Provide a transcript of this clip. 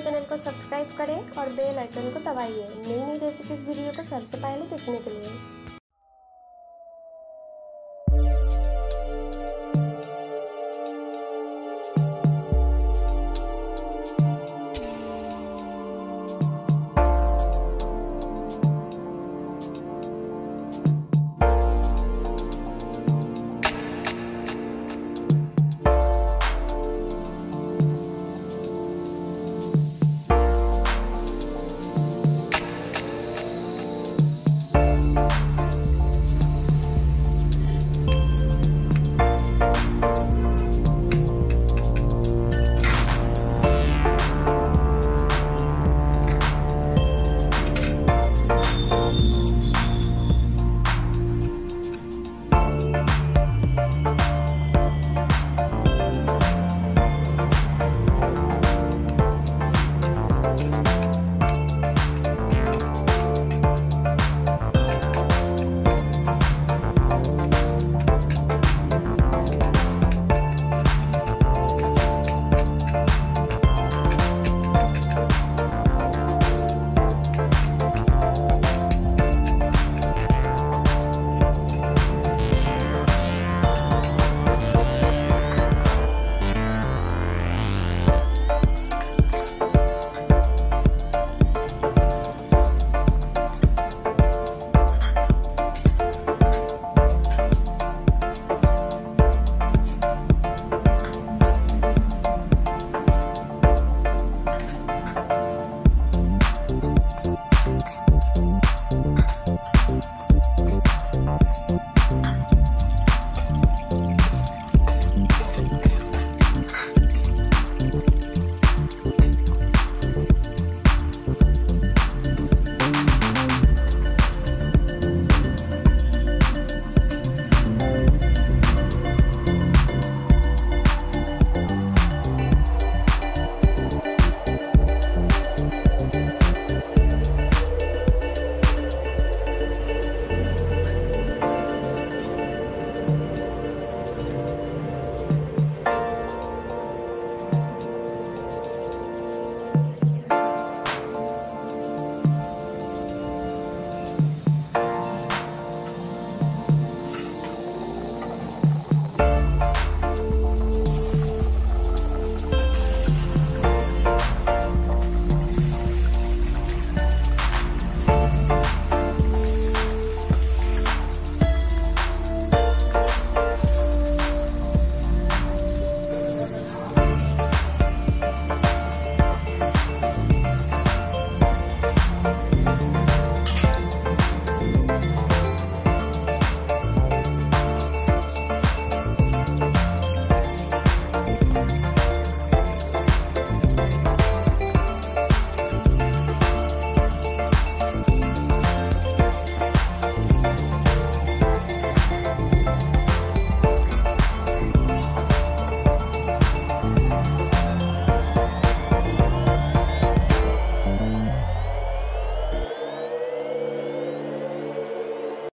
मेरे चैनल को सब्सक्राइब करें और बेल आइकन को दबाइए नई रेसिपीज वीडियो को सबसे पहले देखने के लिए।